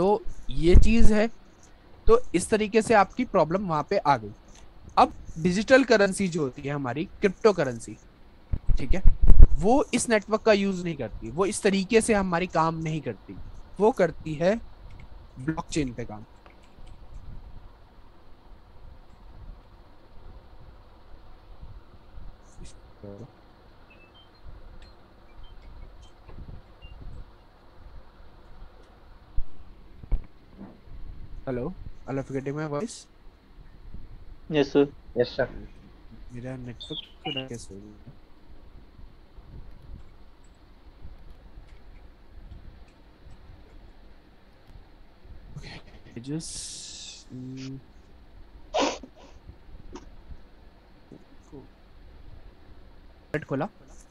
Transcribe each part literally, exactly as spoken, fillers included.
तो ये चीज़ है। तो इस तरीके से आपकी प्रॉब्लम वहाँ पे आ गई। अब डिजिटल करेंसी जो होती है हमारी क्रिप्टो करेंसी, ठीक है, वो इस नेटवर्क का यूज़ नहीं करती, वो इस तरीके से हमारी काम नहीं करती, वो करती है ब्लॉकचेन पे काम। हेलो, अल्फागेटिंग my voice? Yes sir, yes sir. मेरा नेटवर्क थोड़ा कैसे हो गया? Okay, just mm, खोला,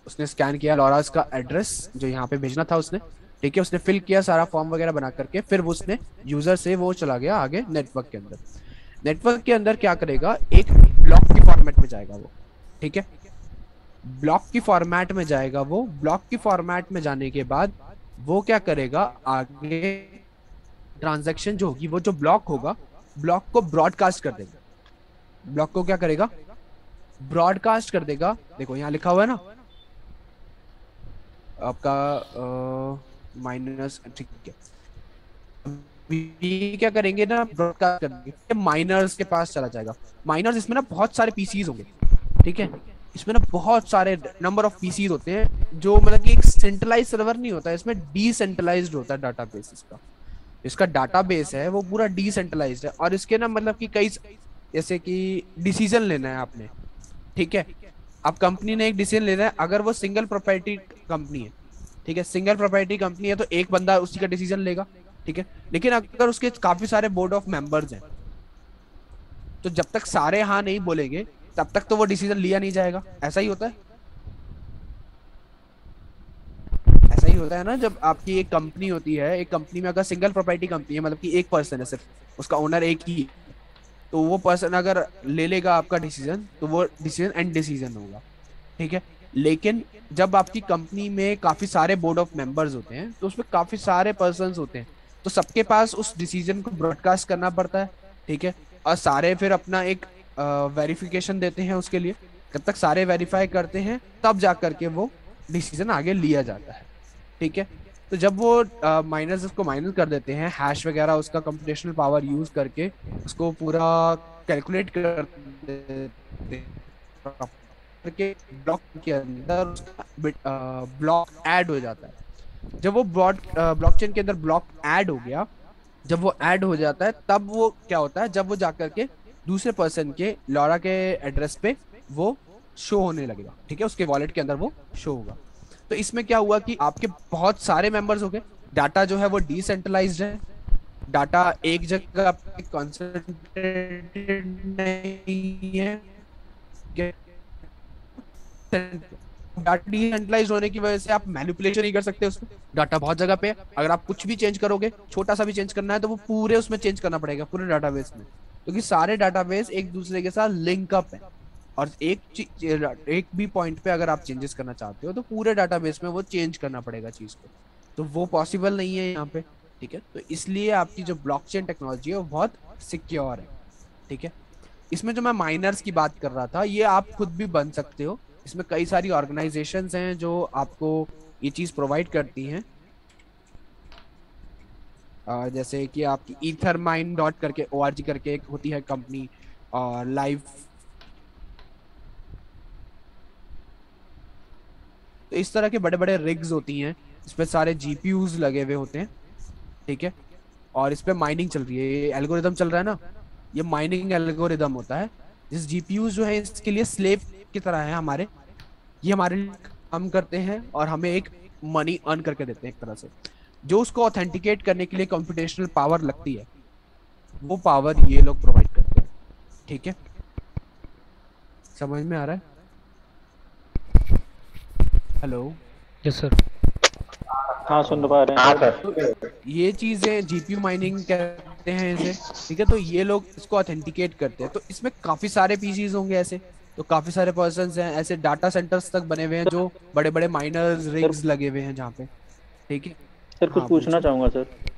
उसने स्कैन किया लॉरास का एड्रेस जो यहाँ पे भेजना था उसने, ठीक है, उसने फिल किया सारा फॉर्म वगैरह बना करके, फिर वो उसने यूजर से वो चला गया आगे नेटवर्क के अंदर। नेटवर्क के अंदर क्या करेगा, एक ब्लॉक की फॉर्मेट में जाएगा वो, ठीक है, ब्लॉक की फॉर्मेट में जाएगा वो। ब्लॉक की फॉर्मेट में जाने के बाद वो क्या करेगा, आगे ट्रांजैक्शन जो होगी वो जो ब्लॉक होगा, ब्लॉक को ब्रॉडकास्ट कर देगा। ब्लॉक को क्या करेगा, ब्रॉडकास्ट कर देगा। देखो यहाँ लिखा हुआ है ना आपका माइनर्स, ठीक है, ये क्या करेंगे ना, ब्रॉडकास्ट करेंगे माइनर्स के पास चला जाएगा। माइनर्स इसमें ना बहुत सारे पीसीज होंगे, ठीक है, इसमें ना बहुत सारे नंबर ऑफ पीसीज होते हैं, जो मतलब कि एक सेंट्रलाइज सर्वर नहीं होता, इसमें डिसेंट्रलाइज्ड होता है डाटाबेस। इसका इसका डाटाबेस है वो पूरा डिसेंट्रलाइज्ड है, और इसके ना मतलब कि कई, जैसे कि डिसीजन लेना है आपने, ठीक है, अब कंपनी ने एक डिसीजन लेना है, अगर वो सिंगल प्रॉपर्टी कंपनी है, ठीक है, सिंगल प्रॉपर्टी कंपनी है तो एक बंदा उसी का डिसीजन लेगा, ठीक है, लेकिन अगर उसके काफी सारे बोर्ड ऑफ मेंबर्स हैं तो जब तक सारे हाँ नहीं बोलेंगे तब तक तो वो डिसीजन लिया नहीं जाएगा। ऐसा ही होता है, ऐसा ही होता है ना। जब आपकी एक कंपनी होती है, एक कंपनी में अगर सिंगल प्रॉपर्टी कंपनी है, मतलब कि एक पर्सन है सिर्फ, उसका ओनर एक ही, तो वो पर्सन अगर ले लेगा आपका डिसीजन तो वो डिसीजन एंड डिसीजन होगा, ठीक है। लेकिन जब आपकी कंपनी में काफ़ी सारे बोर्ड ऑफ मेंबर्स होते हैं तो उसमें काफ़ी सारे पर्संस होते हैं, तो सबके पास उस डिसीजन को ब्रॉडकास्ट करना पड़ता है, ठीक है, और सारे फिर अपना एक वेरिफिकेशन देते हैं उसके लिए, जब तक सारे वेरीफाई करते हैं तब जा करके वो डिसीजन आगे लिया जाता है, ठीक है। तो जब वो माइनर्स उसको माइनर कर देते हैं, हैश वगैरह उसका कंप्यूटेशनल पावर यूज़ करके उसको पूरा कैलकुलेट कर करके ब्लॉक के अंदर ब्लॉक ऐड हो जाता है। जब वो ब्लॉक ब्लॉकचेन के अंदर ब्लॉक ऐड हो गया, जब वो ऐड हो जाता है तब वो क्या होता है, जब वो जाकर के दूसरे पर्सन के लॉरा के एड्रेस पे वो शो होने लगेगा, ठीक है, उसके वॉलेट के अंदर वो शो होगा। तो इसमें क्या हुआ कि आपके बहुत सारे मेंबर्स हो गए, डाटा जो है वो डिसेंट्रलाइज्ड है, डाटा एक जगह पे कंसंट्रेटेड नहीं है, डाटा डिसेंट्रलाइज्ड होने की वजह से आप मैनिपुलेशन नहीं कर सकते उसमें, डाटा बहुत जगह पे है, अगर आप कुछ भी चेंज करोगे, छोटा सा भी चेंज करना है तो वो पूरे उसमें चेंज करना पड़ेगा, पूरे डाटाबेस में, क्योंकि सारे डाटाबेस एक दूसरे के साथ लिंक अप है, और एक एक भी पॉइंट पे अगर आप चेंजेस करना चाहते हो तो पूरे डाटाबेस में वो चेंज करना पड़ेगा चीज़ को, तो वो पॉसिबल नहीं है यहाँ पे, ठीक है। तो इसलिए आपकी जो ब्लॉकचेन टेक्नोलॉजी है वो बहुत सिक्योर है, ठीक है। इसमें जो मैं माइनर्स की बात कर रहा था, ये आप खुद भी बन सकते हो, इसमें कई सारी ऑर्गेनाइजेशंस हैं जो आपको ये चीज़ प्रोवाइड करती हैं, जैसे कि आपकी ईथर माइन डॉट करके ओ आर जी करके एक होती है कंपनी, और लाइव। तो इस तरह के बड़े बड़े रिग्स होती हैं, इस पर सारे जीपीयूज लगे हुए होते हैं, ठीक है, और इस पर माइनिंग चल रही है, ये एल्गोरिदम चल रहा है ना, ये माइनिंग एल्गोरिदम होता है, जिस जीपीयूज जो है इसके लिए स्लेव की तरह है हमारे, ये हमारे लिए काम करते हैं और हमें एक मनी अर्न करके देते हैं एक तरह से। जो उसको ऑथेंटिकेट करने के लिए कंप्यूटेशनल पावर लगती है वो पावर ये लोग प्रोवाइड करते हैं, ठीक है, समझ में आ रहा है? हेलो, यस सर, हाँ सुन पा रहे हैं। तो ये चीज़ें जीपीयू माइनिंग कहते हैं इसे, ठीक है, तो ये लोग इसको ऑथेंटिकेट करते हैं। तो इसमें काफ़ी सारे पीसीज होंगे ऐसे, तो काफ़ी सारे पर्सन्स हैं ऐसे, डाटा सेंटर्स तक बने हुए हैं जो बड़े बड़े माइनर्स रिग्स लगे हुए हैं जहाँ पे, ठीक है सर। कुछ पूछना चाहूँगा सर,